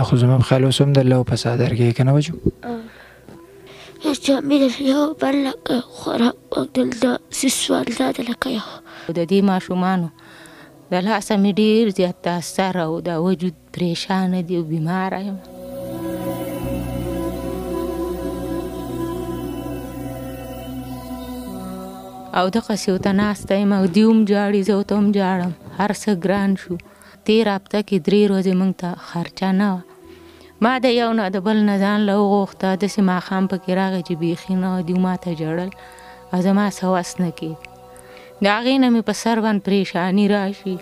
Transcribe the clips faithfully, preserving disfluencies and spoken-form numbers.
اخو زمام خالوس هم دلو پس آدر که کنه وجو يستعمل اليوم بلق خراب وقدل سسوال زاد لك ياه ودي ما شو مانو دلها سميدير زي تأثر ودا وجود بريشانة دي وبمارة أو دقسي وتناس تايما وديوم جاري زوتهم جارم هرس غران شو تيرابتا كدرير وزي منتا خرچانا ما د یو نه د بل نه ځان له وغوښته داسې ماښام پکې راغی چې بیخي نه دې ماته ژړل او زما څه وس نه کېد د هغې نه مې په سر باندې پریشاني راشي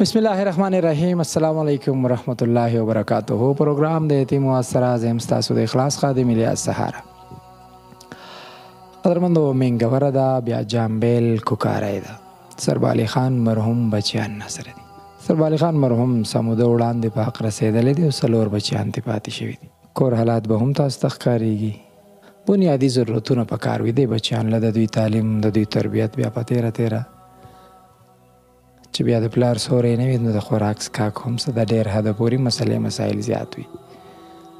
بسم الله الرحمن الرحیم السلام علیکم ورحمت الله وبرکاتہ پروګرام د یتیم اواز سره زه یم ستاسو د اخلاص خادم الیاس سهاره قدرمندو منګوره ده بیا جامبیل کوکاری ده سربالي خان مرحوم بچیان نصر دي سربالي خان مرحوم سموده وړاندې په حق رسېدلی دي او څلور بچیان ترې پاتې شوي دي کور حالات به هم تاسو ته ښکارېږي بنیادي ضرورتونه په کار وي دی بچیان له د دوی تعلیم د دوی تربیت بیا په تېره تېره چې بیا د پلار سوری نه وي نو د خوراک څکاک هم څه د ډېر حده پورې مسلې مسایل زیات وي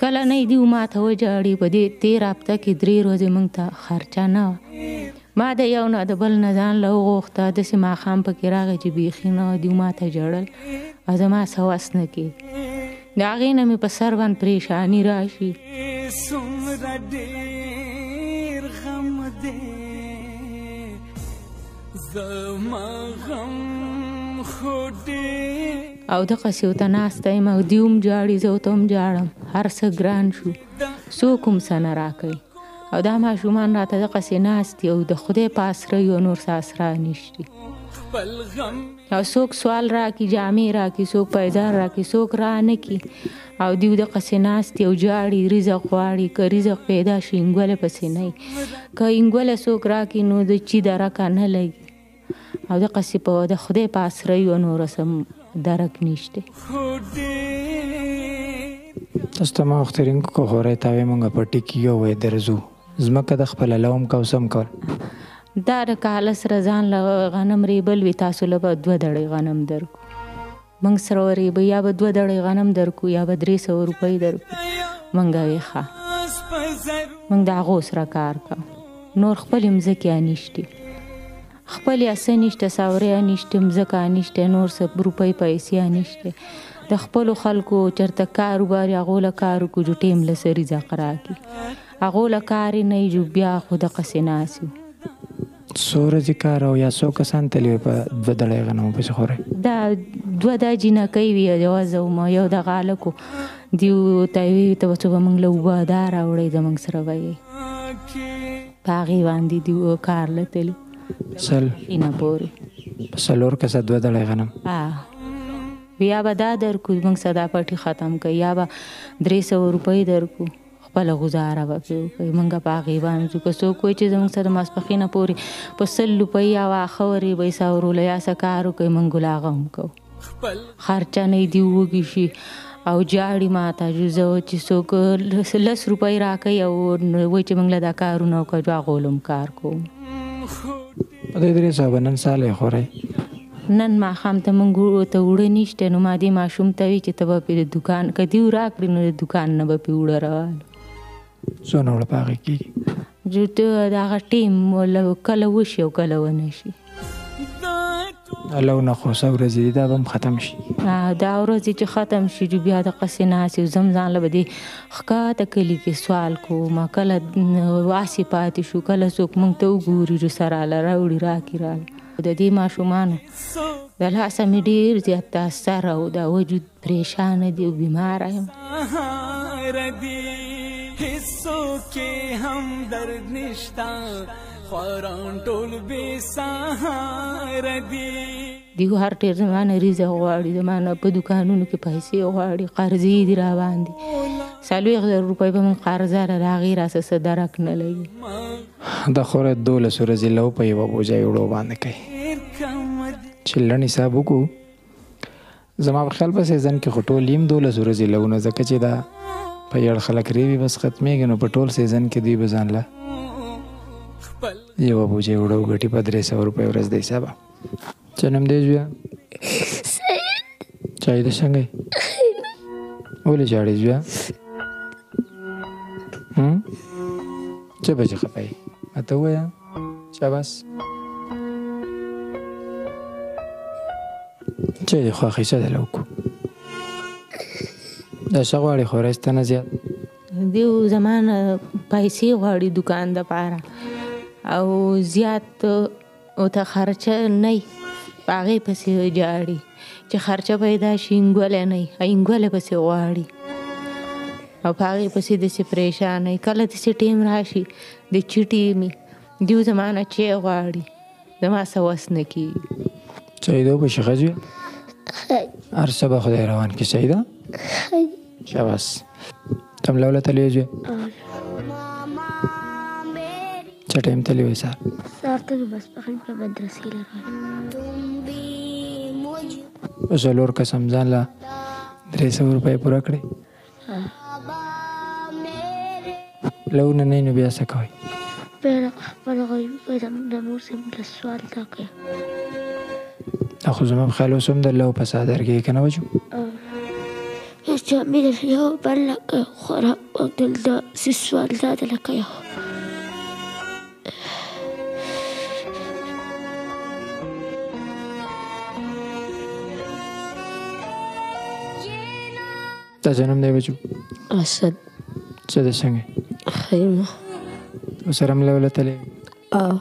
کله نه دیو ماته وجاړي په دې تېر هفته کې درې ورځې موږ ته خرچه نه وه ما د یو نه د بل نه ځان له وغوښته داسې ماښام پکې راغی چې بیخي نه دیو ماته ژړل او زما څه وس نه کېد د هغې نه مې په سر باندې پریشاني راشي څومره ډېر غم دی زما غم خو ډېر او دقسې ورته ناسته یم او دوی هم ژاړي زه ورته هم ژاړم هر څه ګران شو څوک هم څه نه راکوي او دا ماشومان راته دقسې ناست دي او د خدای په اسره یو نور څه اسره نشتي او څوک سوال راکړي جامې راکړي څوک پیدار راکړي څوک را نه کړي او دوی دقسې ناست دي او ژاړي رزق غواړي که رزق پیدا شي انګوله پسې نه وي که انګوله څوک راکړي نو د چي درکه نه لګي او دقسې په د خدای په اسره یو نور څه درک نشته تاسو ته ما اخترین کو خورې تاوې مونږ په ټیکي یو وې درځو ځمکه د خپله لوم کوسم کول دا د کاله سره ځان له غنم ریبل وي تاسو له به دوه دړۍ غنم درکو موږ سره وریبه یا به دوه دړۍ غنم درکو یا به درې سوه روپۍ درکو موږ وې ښه موږ د هغو سره کار کوو نور خپلې مځکې نشتې خپلې اسه نشته ساوریا نشته مځکه نشته نور څه روپۍ پیسې نشته د خپلو خلکو چېرته کاروبار یې هغو له کار وکړو جو ټیم له څه رزق راکړي هغو له کار یې نه یې جو بیا خو دقسې ناست وو څو ورځې کار او یا څو کسان تللي وي په دوه دړۍ غنمو پسې خورئ دا دوه دا جینکۍ وي یوازې وم یو دغه هلک و دې ته یې ویي ته به څو به موږ له اوبه دا راوړئ زموږ سره به یې په هغې باندې دې کار لتلي سل اینا پوری سلور کسه دوه دړۍ غنم بیا به دا درکو موږ سدا پټي ختم کړو یا به درې سوه روپۍ درکو خپله غزاره به پرې وکړو موږ په هغې باندې که څوک وایي چې زموږ سره ماسپښینه پورې په سل روپۍ یا واښه وریبئ ساورولو یا څه کار وکړئ موږ له هغه هم کوو خرچه نه یې دې وږي شي او جاړي ماته زه چې څوک لس روپۍ راکوي او وایي چې موږ له دا کارونه وکړو هغو له هم کار کوو دوی درې سوه به نن سالی خورئ نن ماښام ته موږ ته اوړه نشته نو ما دې ماشوم ته وي چې ته به پې د دوکان که دیو راکړي نو د دوکان نه به پې اوړه روان څونه اوړه په هغې کېږي جو د هغه ټیم کله وشي او کله ونه شي لو نه خو څه ورځې دي دا به هم ختم شي دا ورځې چې ختم شي جو بیا دقسې ناست یو زم ځان له به دې ښکاته کلي کې سوال کوم کله واسې پاتې شو کله څوک موږ ته وګوري جو سره راله راوړي راکړي راله د دې ماشومانو د لاسه مې ډېر زیات تاثر او دا وجود پریشانه دي او بیماره یم سوکے ہم درد نشتا خوران ٹول بے سہار دی دیگو هر تیر زمان ریزه غواړي زمان په دوکانونو کې پیسې غواړي قرضې دي را باندې څلوېښت زره روپۍ به مونږ قرضه را راغې راسه درک نه لګي دا خوره دولس ورځې لو په یوه بوجه یوړو باندې کوي چې لنډ حساب وکړو زما په خیال په سیزن کې خو ټول یم دولس ورځې لو نه ځکه چې دا په یړ خلک ریوي بس ختمېږي نو په ټول سیزن کې دوی به ځان له یوه بوجه یوړو ګټي په درې سوه روپۍ ورځ دی حسابه جنم دې زویا سید چای دې څنګه ولې جاړې زویا هم څه به خپای اته ویا شاباس چای دې خو اخیسته ده لوکو دا څه غواړي خو راستنه زیات دې زمان پیسې غواړي دکان د پاره او زیات او ته خرچه نه پاغې پسې جاړي چې خرچه پیدا شي انګولی نه وي انګولی پسې غواړي او په هغې پسې داسې پریشانه وي کله داسې ټیم راشي د چټې مې دیو زما نه چی غواړي زما څه وس نه کېږي سعیده پسې ښه ځوې هر څه به خدای روان کړي سعیده شاباس تم لوله تلې ځوې څه ټایم تلې وې سار سار ته بس پخې په مدرسې لرغلې زلور قسم ځان له درې سوه روپۍ پوره کړې لو نه نه نو بیا څه کوئ بیا خپل د مور سم له سوال تاکې دا خو زما په خیال اوس هم در لو په څادر کې که نه وجو اوس جامې در یو بل لکه خوراک او دل داسې سوال داده لکه یو تا جنم دی بچو اسد څه دې څنګه خیمه اوس هم له ولا تلې او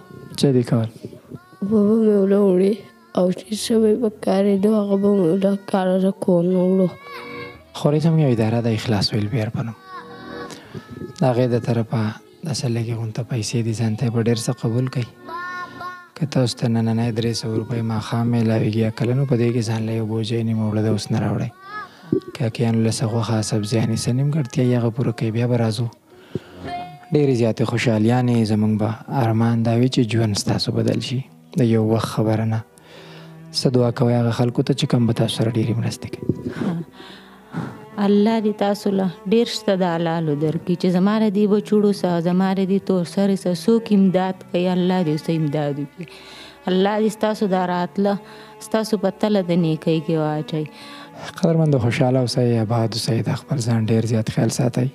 څه دې کول بابا مې وله وړي او چې څه به کارې دو هغه به مې وله کار را کوم وړو خورې ته مې یوه اداره د اخلاص ویل بیر په نوم د هغې د طرفه داسې لږې غونته پیسې دي ځان ته یې په ډېر څه قبول کوي که تاسو ته نننی درې سوه روپۍ ماښام میلاویږي یا کله نو په دې کې ځان له یو بوجۍ نیمه وړه ده اوس نه راوړئ کاکیانو له څه غوښه سبزي یعنې څه نیمګړتیا یې هغه پوره کوي بیا به راځو ډېرې زیاتې خوشحالیانې زموږ به ارمان دا وي چې ژوند ستاسو بدل شي د یو وخت خبره نه څه دعا کوئ هغه خلکو ته چې کوم به تاسو سره ډېرې مرستې کوي الله دې تاسو له ډېر شته د حلالو درکړي چې زما له دې بچوړو څه زما له دې تور سرې څه څوک امداد کوي الله دې ورته امداد وکړي الله دې ستاسو دا راتله ستاسو په تله د نیکۍ کې واچوي قدرمند خوشحاله اوسئ آباد اوسئ د خپل ځان ډېر زیات خیال ساتئ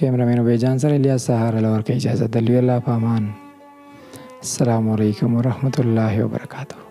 کیمرامین بیجان سره الیاس سهاره له ورکه اجازه د لوی الله په امان السلام علیکم ورحمة الله وبرکاتہ.